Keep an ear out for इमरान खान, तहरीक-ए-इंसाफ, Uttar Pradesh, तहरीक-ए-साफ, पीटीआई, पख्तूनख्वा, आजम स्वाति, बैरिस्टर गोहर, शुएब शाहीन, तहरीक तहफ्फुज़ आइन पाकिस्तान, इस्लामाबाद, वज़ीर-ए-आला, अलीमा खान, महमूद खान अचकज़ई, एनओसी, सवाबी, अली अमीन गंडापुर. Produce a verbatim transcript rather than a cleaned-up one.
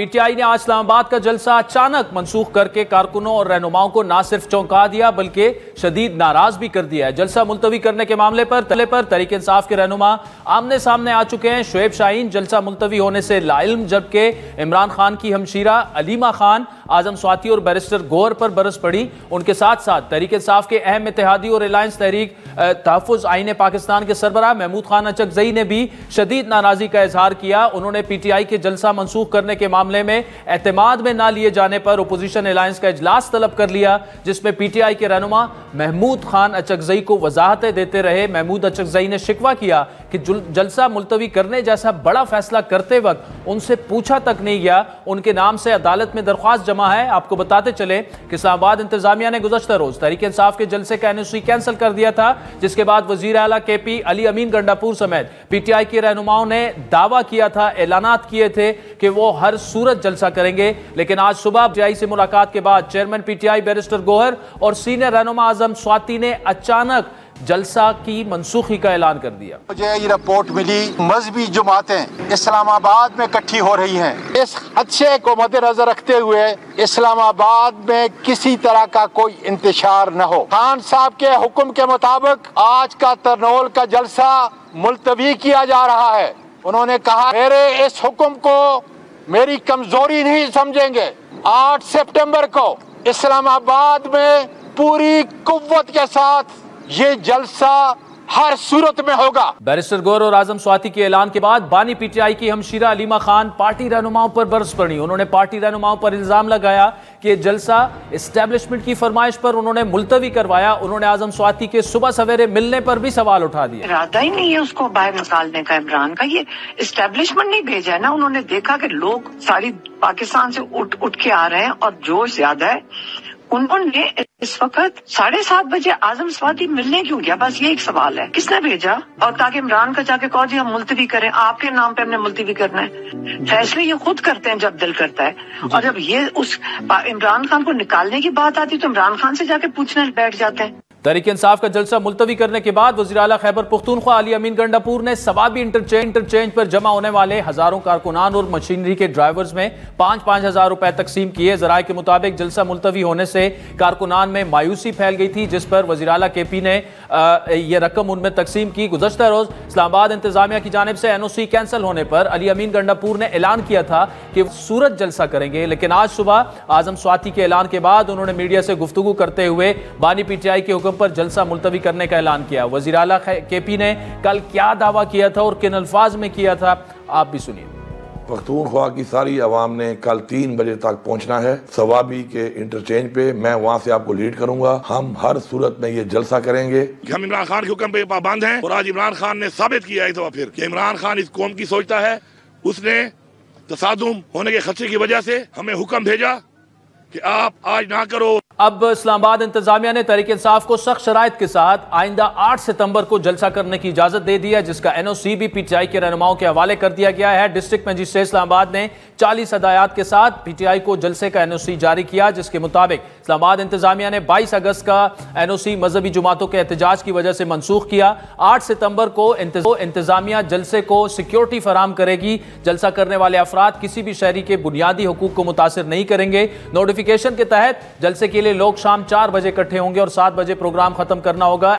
पीटीआई ने आज इस्लामाबाद का जलसा अचानक मनसूख करके कारकुनों और रहनुमाओं को ना सिर्फ चौंका दिया बल्कि शदीद नाराज भी कर दिया है। जलसा मुलतवी करने के मामले पर तले पर तहरीक-ए-साफ के रहनुमा आमने सामने आ चुके हैं। शुएब शाहीन जलसा मुलतवी होने से लाइल्म, जबकि इमरान खान की हमशीरा अलीमा खान आजम स्वाति और बैरिस्टर गोहर पर बरस पड़ी। उनके साथ साथ तहरीक-ए-साफ के अहम इत्तेहादी और रिलायंस तहरीक तहफ्फुज़ आइन पाकिस्तान के सरबराह महमूद खान अचकज़ई ने भी शदीद नाराजगी का इजहार किया। उन्होंने पीटीआई के जलसा मनसूख करने के मामले में एतमाद में ना लिए जाने पर ओपोजिशन अलायंस का इजलास तलब कर लिया, जिसमें पीटीआई के रहनुमा महमूद खान अचकज़ई को वजाहतें देते रहे। महमूद अचकज़ई ने शिकवा किया कि जलसा मुलतवी करने जैसा बड़ा फैसला करते वक्त उनसे पूछा तक नहीं गया। उनके नाम से अदालत में दरख्वास्त जमा है। आपको बताते चले कि इस्लामाबाद इंतजामिया ने गुज़श्ता रोज तहरीक-ए-इंसाफ के जलसे का एनओसी कैंसिल कर दिया था, जिसके बाद वज़ीर-ए-आला केपी अली अमीन गंडापुर समेत पीटीआई के रहनुमाओं ने दावा किया था, ऐलानात किए थे कि वो हर सूरत जलसा करेंगे। लेकिन आज सुबह पीटीआई से मुलाकात के बाद चेयरमैन पीटीआई बैरिस्टर गोहर और सीनियर रहनुमा आजम स्वाति ने अचानक जलसा की मनसूखी का ऐलान कर दिया। मुझे ये रिपोर्ट मिली, मजहबी जमातें इस्लामाबाद में इकट्ठी हो रही हैं। इस अच्छे को मद्देनजर रखते हुए इस्लामाबाद में किसी तरह का कोई इंतशार न हो, खान साहब के हुक्म के मुताबिक आज का तरनोल का जलसा मुलतवी किया जा रहा है। उन्होंने कहा मेरे इस हुक्म को मेरी कमजोरी नहीं समझेंगे। आठ सितंबर को इस्लामाबाद में पूरी कुव्वत के साथ ये जलसा हर सूरत में होगा। बैरिस्टर गोहर और आजम स्वाति के ऐलान के बाद बानी पीटीआई की हमशीरा अलीमा खान पार्टी रहनुमाओं पर बरस पड़ी। उन्होंने पार्टी रहनुमाओं पर इल्जाम लगाया कि जलसा एस्टेब्लिशमेंट की फरमाइश पर उन्होंने मुलतवी करवाया। उन्होंने आजम स्वाति के सुबह सवेरे मिलने पर भी सवाल उठा दिया। इरादा ही नहीं है उसको बाहर निकालने का। इमरान का ये एस्टेब्लिशमेंट नहीं भेजा है ना। उन्होंने देखा कि लोग सारी पाकिस्तान से उठ उठ के आ रहे हैं और जोश ज्यादा है। उन्होंने इस वक्त साढ़े सात बजे आजम स्वाति मिलने क्यों गया? बस ये एक सवाल है, किसने भेजा? और ताकि इमरान का जाके कहो जी हम मुलतवी करें, आपके नाम पे हमने मुलतवी करना है। फैसले ये खुद करते हैं जब दिल करता है। और जब ये उस इमरान खान को निकालने की बात आती है तो इमरान खान से जाके पूछने बैठ जाते हैं। तहरीक-ए-इंसाफ का जलसा मुलतवी करने के बाद वज़ीर-ए-आला खैबर पख्तूनख्वा अली अमीन गंडापुर ने सवाबी इंटरचेंज इंटरचेंज पर जमा होने वाले हजारों कारकुनान और मशीनरी के ड्राइवर्स में पाँच पाँच हजार रुपए तकसीम किए। जराये के मुताबिक जलसा मुलतवी होने से कारकुनान में मायूसी फैल गई थी, जिस पर वज़ीर-ए-आला के पी ने यह रकम उनमें तकसीम की। गुज़श्ता रोज इस्लामाबाद इंतजामिया की जानिब से एन ओ सी कैंसिल होने पर अली अमीन गंडापुर ने ऐलान किया था कि सूरत जलसा करेंगे। लेकिन आज सुबह आजम स्वाति के ऐलान के बाद उन्होंने मीडिया से गुफ्तगू करते हुए बानी पीटीआई के पर जलसा मुलतवी करने का ऐलान किया। वज़ीर-ए-आला केपी ने कल क्या दावा किया था और किन अल्फाज में किया था, आप भी सुनिए। पख्तूनख्वा की सारी आवाम ने कल तीन बजे तक पहुंचना है सवाबी के इंटरचेंज पे। मैं वहाँ से आपको लीड करूंगा। हम हर सूरत में ये जलसा करेंगे। हम इमरान खान के हुक्म पे पाबंद हैं और आज इमरान खान ने साबित किया है तो फिर कि इमरान खान इस कौम की सोचता है। उसने तसादुम होने के खतरे की वजह से हमें हुक्म भेजा कि आप आज ना करो। अब इस्लामाबाद इंतजामिया ने तहरीक-ए-इंसाफ को सख्त शराइत के साथ आइंदा आठ सितंबर को जलसा करने की इजाजत दे दी है, जिसका एनओसी भी पीटीआई के रहनुमाओं के हवाले कर दिया गया है। डिस्ट्रिक्ट मजिस्ट्रेट इस्लामाबाद ने चालीस हदायात के साथ पीटीआई को जलसे का एनओसी जारी किया, जिसके मुताबिक इस्लामाबाद इंतजामिया ने बाईस अगस्त का एनओसी मजहबी जुमातों के एहतजाज की वजह से मनसूख किया। आठ सितंबर को इंतजामिया जलसे को सिक्योरिटी फराहम करेगी। जलसा करने वाले अफराद किसी भी शहरी के बुनियादी हकूक को मुतासर नहीं करेंगे। नोटिफिकेशन के तहत जलसे के लोग शाम चार बजे इकट्ठे होंगे और सात बजे प्रोग्राम खत्म करना होगा।